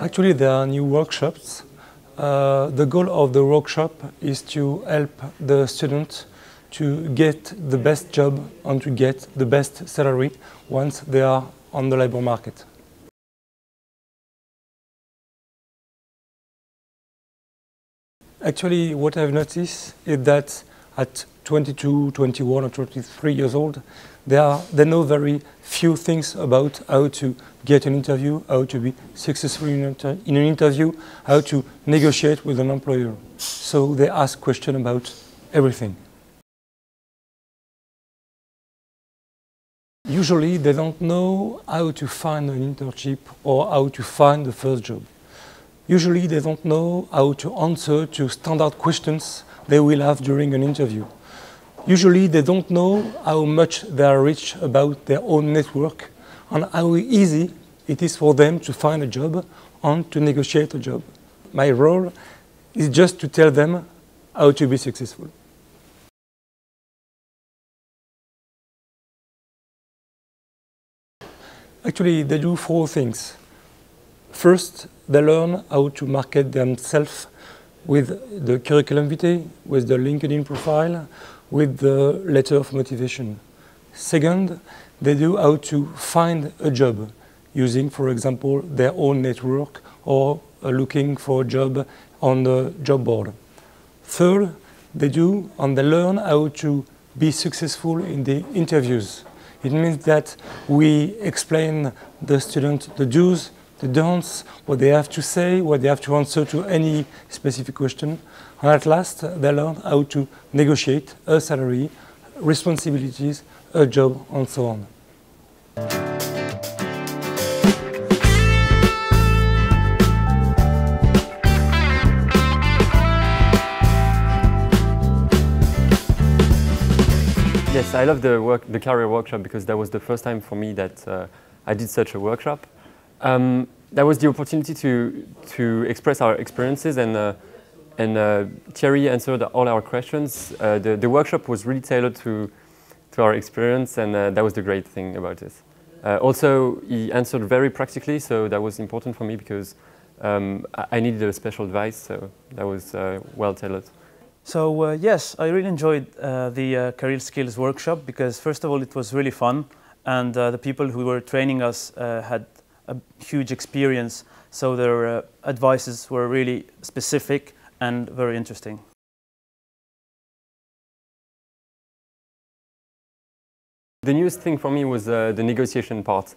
Actually, there are new workshops. The goal of the workshop is to help the students to get the best job and to get the best salary once they are on the labor market. Actually, what I've noticed is that at 22, 21 or 23 years old, they know very few things about how to get an interview, how to be successful in an interview, how to negotiate with an employer. So they ask questions about everything. Usually they don't know how to find an internship or how to find the first job. Usually they don't know how to answer to standard questions they will have during an interview. Usually they don't know how much they are rich about their own network and how easy it is for them to find a job and to negotiate a job. My role is just to tell them how to be successful. Actually, they do four things. First, they learn how to market themselves with the curriculum vitae, with the LinkedIn profile, with the letter of motivation. Second, they do how to find a job using, for example, their own network or looking for a job on the job board. Third, they do and they learn how to be successful in the interviews. It means that we explain the student the do's, the don'ts, what they have to say, what they have to answer to any specific question. And at last, they learn how to negotiate a salary, responsibilities, a job, and so on. Yes, I love the career workshop because that was the first time for me that I did such a workshop. That was the opportunity to express our experiences, and Thierry answered all our questions. The workshop was really tailored to our experience, and that was the great thing about it. Also, he answered very practically, so that was important for me because I needed a special advice, so that was well tailored. So yes, I really enjoyed the career skills workshop because first of all, it was really fun, and the people who were training us had a huge experience, so their advices were really specific and very interesting. The newest thing for me was the negotiation part.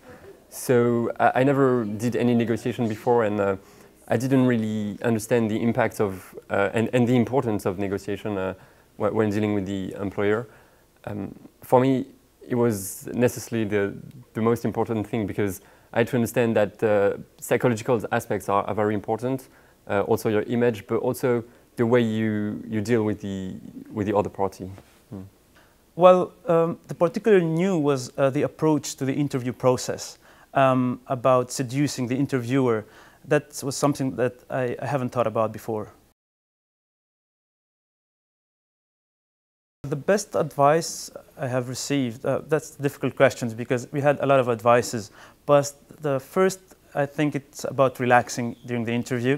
So I never did any negotiation before, and I didn't really understand the impact of and the importance of negotiation when dealing with the employer. For me, it was necessarily the most important thing because I had to understand that psychological aspects are very important, also your image, but also the way you deal with the other party. Hmm. Well, the particularly new was the approach to the interview process, about seducing the interviewer. That was something that I haven't thought about before. The best advice I have received, that's difficult questions because we had a lot of advices, but the first, I think it's about relaxing during the interview,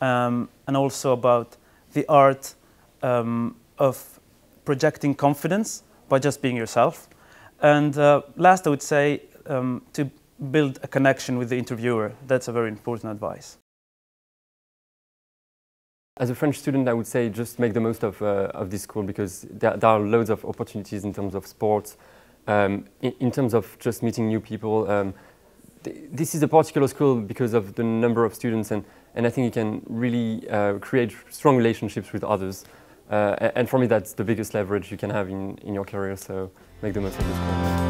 and also about the art of projecting confidence by just being yourself. And last, I would say to build a connection with the interviewer. That's a very important advice. As a French student, I would say just make the most of this school because there are loads of opportunities in terms of sports, in terms of just meeting new people. This is a particular school because of the number of students, and I think you can really create strong relationships with others. And for me, that's the biggest leverage you can have in your career, so make the most of this school.